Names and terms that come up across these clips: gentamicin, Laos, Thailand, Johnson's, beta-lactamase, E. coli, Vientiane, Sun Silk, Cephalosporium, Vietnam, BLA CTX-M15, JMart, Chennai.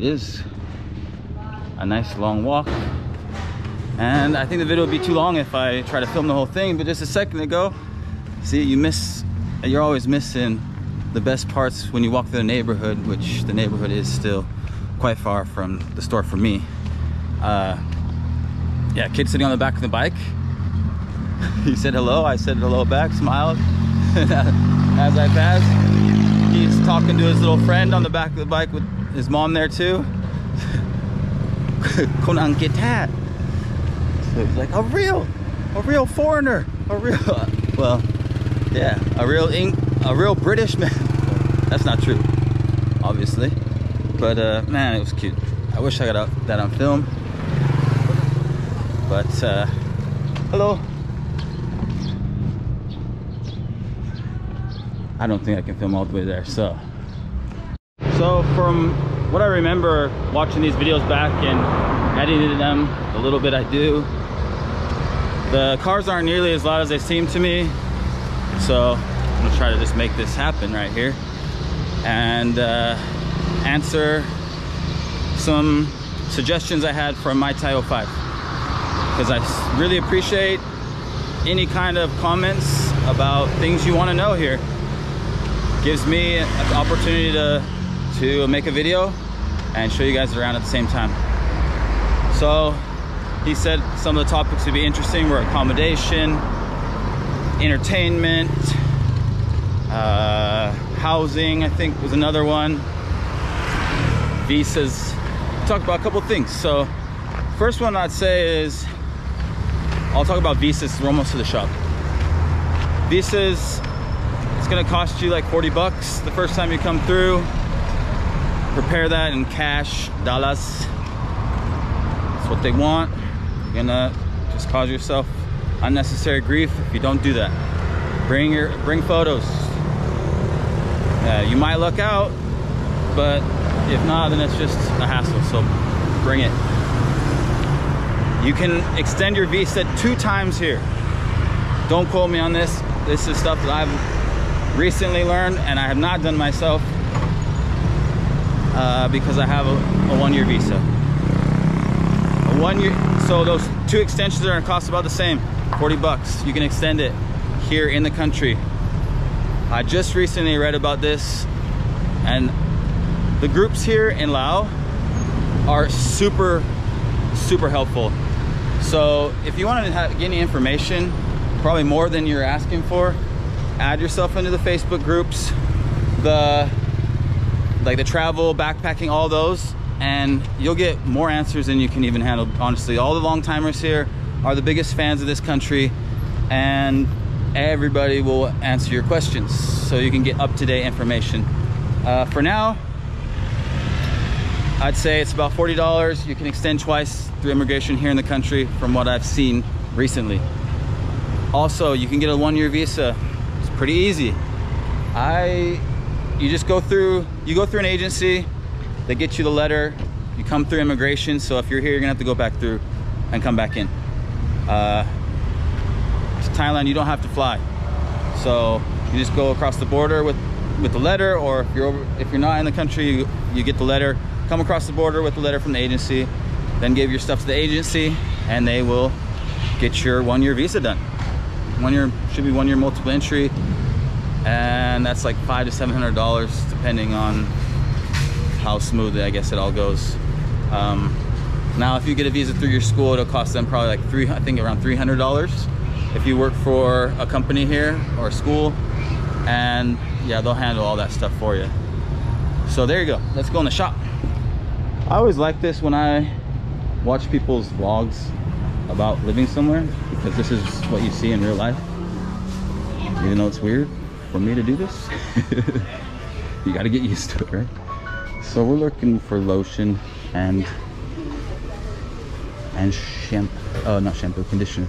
It is a nice long walk. And I think the video would be too long if I try to film the whole thing, but just a second ago, see, you're always missing the best parts when you walk through the neighborhood, which the neighborhood is still quite far from the store for me. Yeah, kid sitting on the back of the bike. He said hello, I said hello back, smiled. As I passed, he's talking to his little friend on the back of the bike with his mom there too. So he's like, a real foreigner, well, yeah, a real British man. That's not true, obviously. But man, it was cute. I wish I got that on film. But hello. I don't think I can film all the way there, so from what I remember watching these videos back and editing them, the little bit I do, the cars aren't nearly as loud as they seem to me, so I'm gonna try to just make this happen right here and answer some suggestions I had from my Thai 05, because I really appreciate any kind of comments about things you want to know here. Gives me an opportunity to make a video and show you guys around at the same time. So he said some of the topics would be interesting were accommodation, entertainment, housing, I think was another one, visas. Talked about a couple things. So first one I'd say is, I'll talk about visas. We're almost to the shop. Visas, it's gonna cost you like 40 bucks the first time you come through. Prepare that in cash, dollars. That's what they want. You're gonna just cause yourself unnecessary grief if you don't do that. Bring photos. You might luck out, but if not, then it's just a hassle, so bring it. You can extend your visa 2 times here. Don't quote me on this. This is stuff that I've recently learned and I have not done myself, because I have a one-year visa. So those 2 extensions are gonna cost about the same, 40 bucks. You can extend it here in the country. I just recently read about this, and the groups here in Laos are super, super helpful. So if you want to get any information, probably more than you're asking for, add yourself into the Facebook groups, like the travel, backpacking, all those, and you'll get more answers than you can even handle, honestly. All the long timers here are the biggest fans of this country, and everybody will answer your questions, so you can get up-to-date information. For now, I'd say it's about $40. You can extend twice through immigration here in the country, from what I've seen recently. Also, you can get a one-year visa. Pretty easy. You just go through an agency, they get you the letter, you come through immigration, so if you're here, you're gonna have to go back through and come back in. To Thailand, you don't have to fly. So you just go across the border with the letter, or if you're not in the country, you get the letter, come across the border with the letter from the agency, then give your stuff to the agency, and they will get your one-year visa done. Should be one year multiple entry, and that's like $500 to $700, depending on how smoothly, I guess, it all goes. Now, if you get a visa through your school, it'll cost them probably like around $300. If you work for a company here or a school, and yeah, they'll handle all that stuff for you. So there you go. Let's go in the shop. I always like this when I watch people's vlogs about living somewhere, because this is what you see in real life, even though it's weird for me to do this. You got to get used to it, right? So we're looking for lotion and shampoo, not shampoo, conditioner.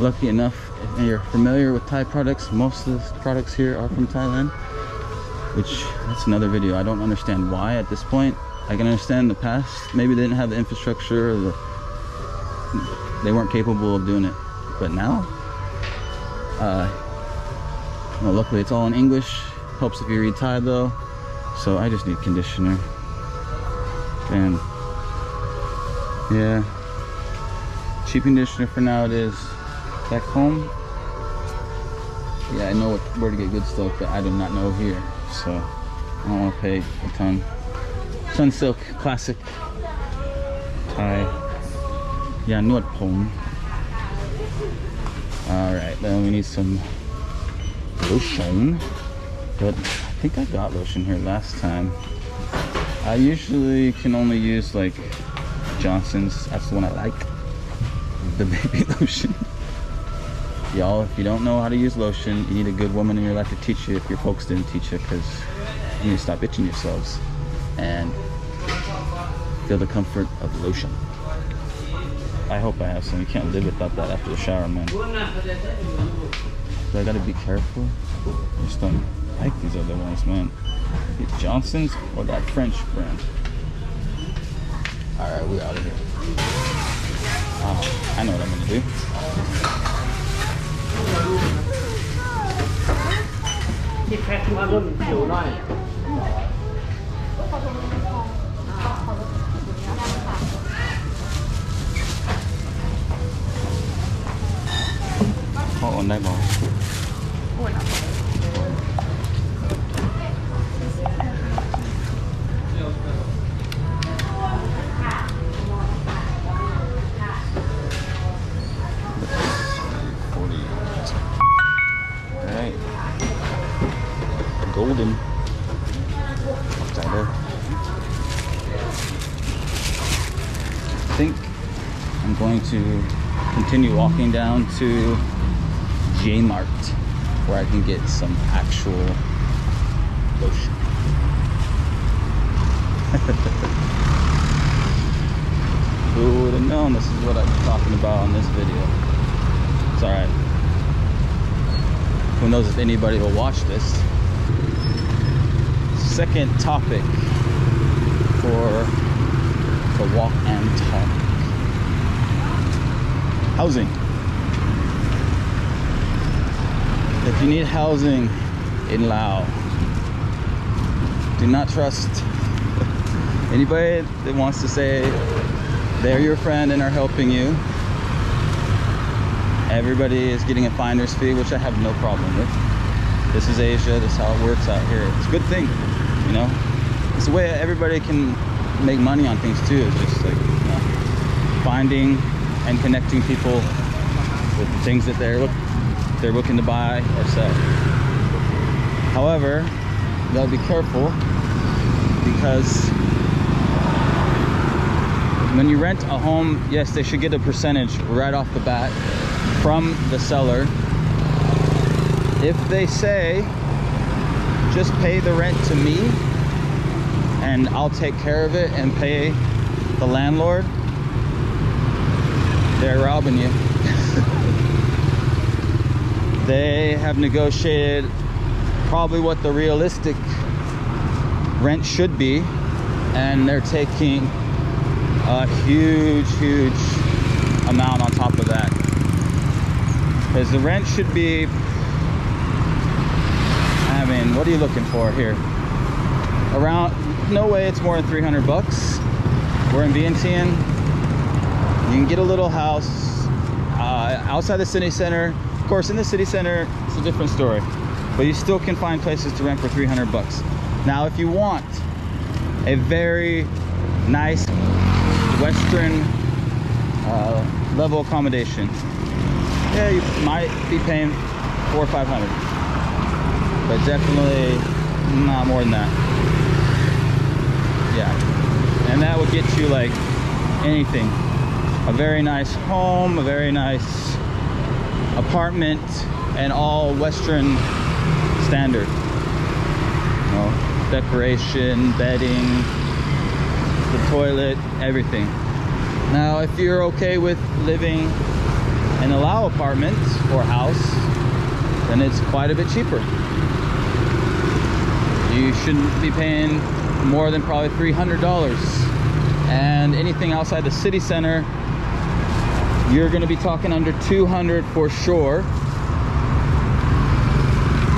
Lucky enough, if you're familiar with Thai products, most of the products here are from Thailand, which that's another video. I don't understand why at this point. I can understand the past, maybe they didn't have the infrastructure, or they weren't capable of doing it, but now well, luckily it's all in English. Helps if you read Thai though. So I just need conditioner, Damn. Yeah. Cheap conditioner for now it is. Back home. Yeah, I know where to get good stuff, but I do not know here. So I don't want to pay a ton. Sun Silk classic Thai. Yeah, Nuot Pong. Alright, then we need some lotion. But I think I got lotion here last time. I usually can only use like Johnson's. That's the one I like. The baby lotion. Y'all, if you don't know how to use lotion, you need a good woman in your life to teach you if your folks didn't teach you, because you need to stop itching yourselves and feel the comfort of lotion. I hope I have some. You can't live without that after the shower, man. So I gotta be careful. I just don't like these other ones, man. Get Johnson's or that French brand. All right, we out of here. I know what I'm gonna do. Oh, on that ball. Alright. Golden. Is that it? I think I'm going to continue walking down to JMart, where I can get some actual lotion. Who would have known this is what I was talking about on this video? It's alright. Who knows if anybody will watch this. Second topic for the walk and talk. Housing. If you need housing in Laos, do not trust anybody that wants to say they're your friend and are helping you. Everybody is getting a finder's fee, which I have no problem with. This is Asia, this is how it works out here. It's a good thing, you know? It's the way everybody can make money on things too. It's just like, you know, finding and connecting people with the things that they're looking to buy or sell. However, you gotta be careful, because when you rent a home, yes, they should get a percentage right off the bat from the seller. If they say, just pay the rent to me and I'll take care of it and pay the landlord, they're robbing you. They have negotiated probably what the realistic rent should be, and they're taking a huge amount on top of that. Because the rent should be, I mean, what are you looking for here? Around, no way it's more than 300 bucks. We're in Vientiane. You can get a little house outside the city center. Of course, in the city center, it's a different story, but you still can find places to rent for 300 bucks. Now, if you want a very nice Western level accommodation, yeah, you might be paying 400 or 500, but definitely not more than that. Yeah, and that would get you like anything. A very nice home, a very nice apartment, and all Western standard, you know, decoration, bedding, the toilet, everything. Now, if you're okay with living in a Lao apartment or house, then it's quite a bit cheaper. You shouldn't be paying more than probably $300, and anything outside the city center, you're gonna be talking under 200 for sure.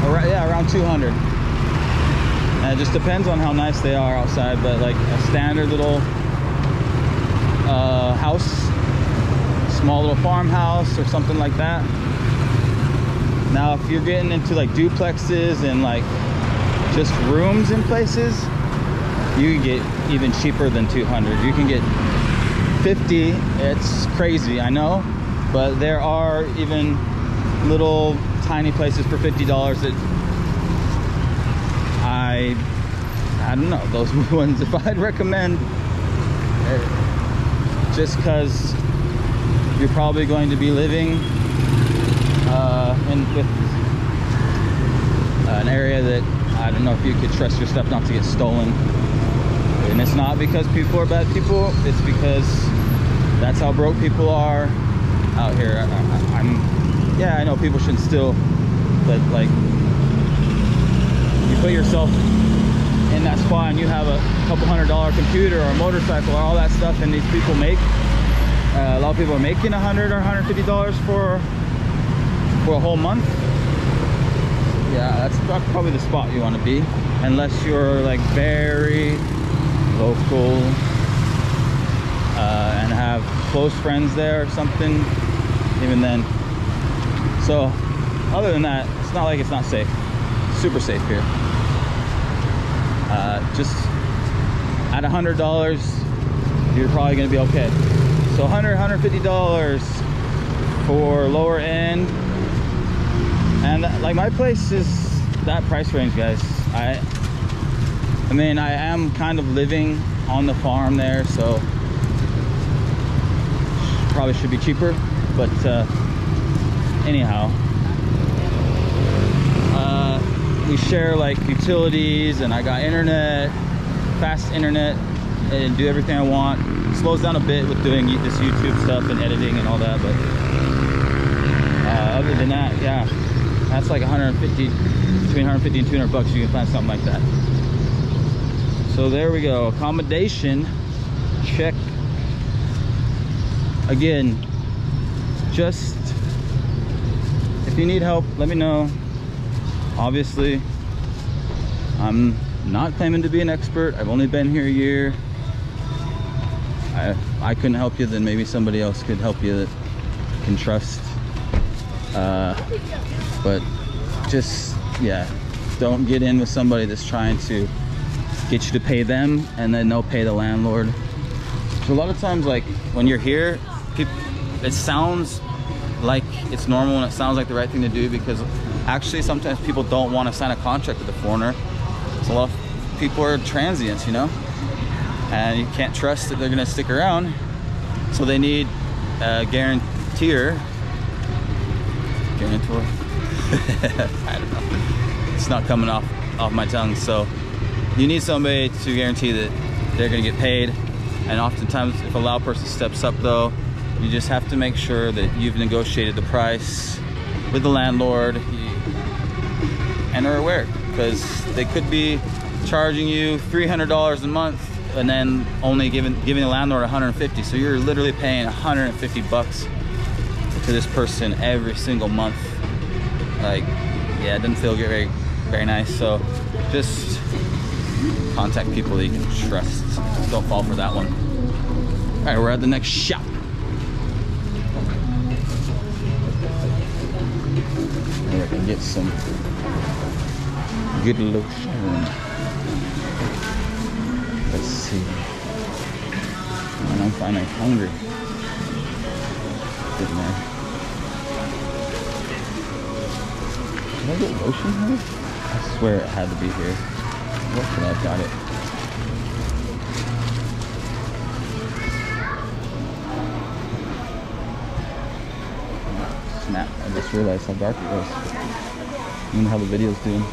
All right, yeah, around 200. And it just depends on how nice they are outside, but like a standard little house, small little farmhouse or something like that. Now if you're getting into like duplexes and like just rooms in places, you can get even cheaper than 200. You can get 50. It's crazy, I know, but there are even little tiny places for $50 that I don't know, those ones if I'd recommend, just because you're probably going to be living with an area that I don't know if you could trust your stuff not to get stolen. And it's not because people are bad people, it's because that's how broke people are out here. Yeah, I know people shouldn't steal, but like, you put yourself in that spot and you have a $200 computer or a motorcycle or all that stuff, and these people make, a lot of people are making $100 or $150 for a whole month. Yeah, that's probably the spot you want to be, unless you're like very local and have close friends there or something. Even then, so other than that, it's not like it's not safe. It's super safe here. Just at $100, you're probably gonna be okay. So $100, $150 for lower end, and like my place is that price range, guys. I mean, I am kind of living on the farm there, so probably should be cheaper, but anyhow, we share like utilities, and I got internet, fast internet, and do everything I want. It slows down a bit with doing this YouTube stuff and editing and all that, but other than that, yeah, that's like 150, between 150 and 200 bucks, you can find something like that. So there we go, accommodation check. Again, just if you need help, let me know. Obviously, I'm not claiming to be an expert. I've only been here a year. I couldn't help you, then maybe somebody else could help you that you can trust. But just, yeah, don't get in with somebody that's trying to get you to pay them and then they'll pay the landlord. So a lot of times, like when you're here, it sounds like it's normal and it sounds like the right thing to do, because actually sometimes people don't want to sign a contract with a foreigner. So a lot of people are transients, you know, and you can't trust that they're going to stick around, so they need a guarantor. I don't know, it's not coming off my tongue. So you need somebody to guarantee that they're gonna get paid. And oftentimes, if a Lao person steps up though, you just have to make sure that you've negotiated the price with the landlord and are aware, because they could be charging you $300 a month and then only giving the landlord 150. So you're literally paying 150 bucks to this person every single month. Like, yeah, it doesn't feel very, very nice. So just contact people that you can trust. Don't fall for that one. All right, we're at the next shop. Here I can get some good lotion. Let's see. And I'm finally hungry. Good man. Did I get lotion here? I swear it had to be here. I've got it. Snap, I just realized how dark it was. Even how the video's doing.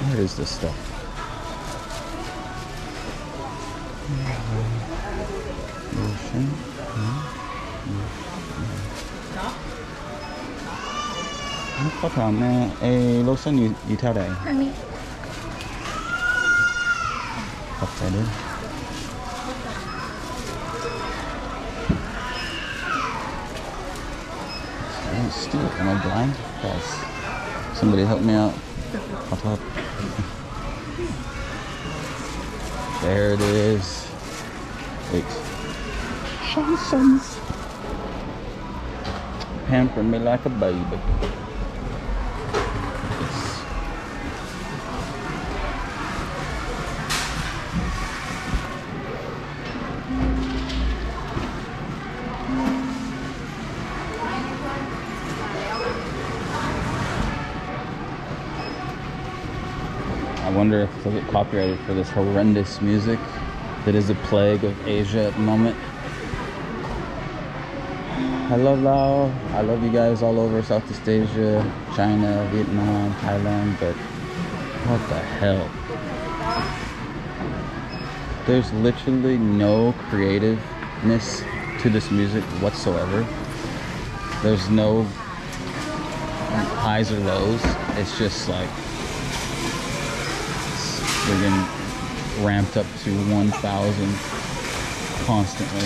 Where is this stuff? Motion. Có thằng a lotion you tell that. I'm still, am I blind? Guys, somebody help me out. Hop up. There it is. It's Johnson's. Pamper me like a baby. I wonder if they'll get copyrighted for this horrendous music that is a plague of Asia at the moment. I love Laos. I love you guys all over Southeast Asia, China, Vietnam, Thailand, but what the hell? There's literally no creativeness to this music whatsoever. There's no highs or lows. It's just like friggin' ramped up to 1,000 constantly.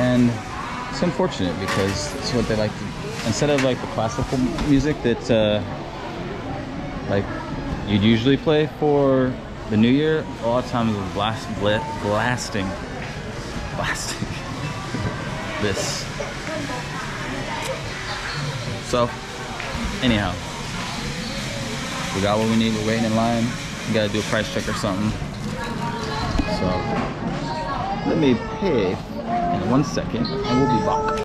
And it's unfortunate because it's what they like to, instead of like the classical music that like you'd usually play for the new year, a lot of times it's blasting this. So anyhow, we got what we need, we're waiting in line, we gotta do a price check or something. So let me pay. 1 second, and we'll be back.